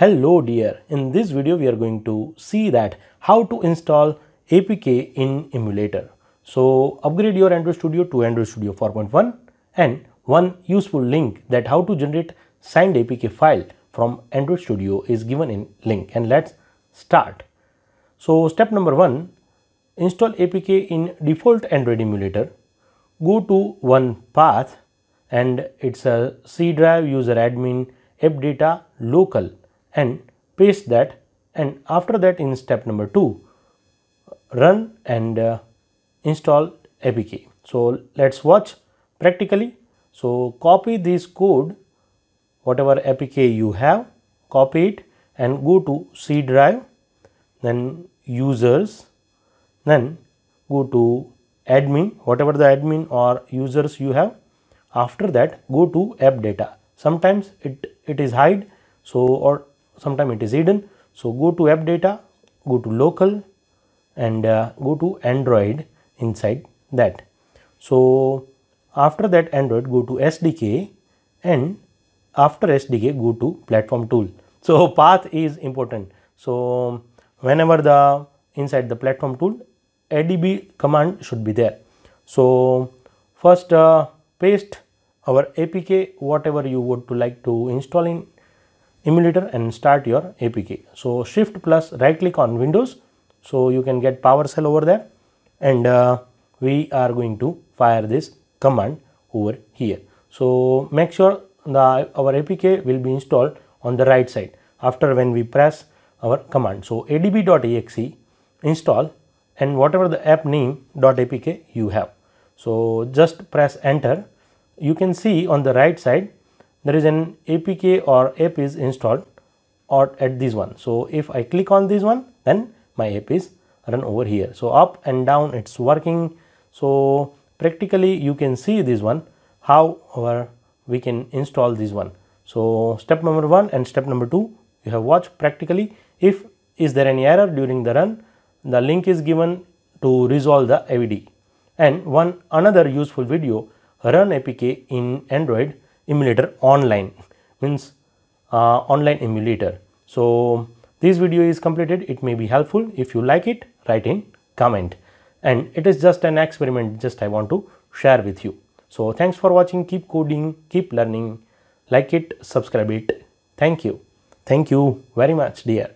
Hello dear, in this video we are going to see that how to install APK in emulator. So upgrade your Android Studio to Android Studio 4.1 and one useful link that how to generate signed APK file from Android Studio is given in link, and let's start. So step number 1, install APK in default Android emulator. Go to one path and it's a C drive, user admin, app data, local, and paste that. And after that, in step number 2, run and install APK. So let's watch practically. So copy this code, whatever APK you have, copy it and go to C drive, then users, then go to admin, whatever the admin or users you have. After that, go to app data. Sometimes it is hide, so, or sometimes it is hidden. So go to app data, go to local, and go to Android inside that. So after that Android, go to SDK, and after SDK go to platform tool. So path is important. So whenever the inside the platform tool, adb command should be there. So first paste our APK, whatever you would like to install in emulator, and start your APK. So shift plus right click on Windows, so you can get PowerShell over there, and we are going to fire this command over here. So make sure our APK will be installed on the right side after when we press our command. So adb.exe install and whatever the app name .apk you have. So just press enter. You can see on the right side there is an APK or app is installed or at this one. So if I click on this one, then my app is run over here. So up and down it's working. So practically you can see this one, how we can install this one. So step number 1 and step number 2 you have watched practically. If is there any error during the run, the link is given to resolve the AVD. And one another useful video, run APK in Android emulator online, means online emulator. So this video is completed. It may be helpful. If you like it, write in comment, and it is just an experiment, just I want to share with you. So thanks for watching. Keep coding, keep learning. Like it, subscribe it. Thank you very much dear.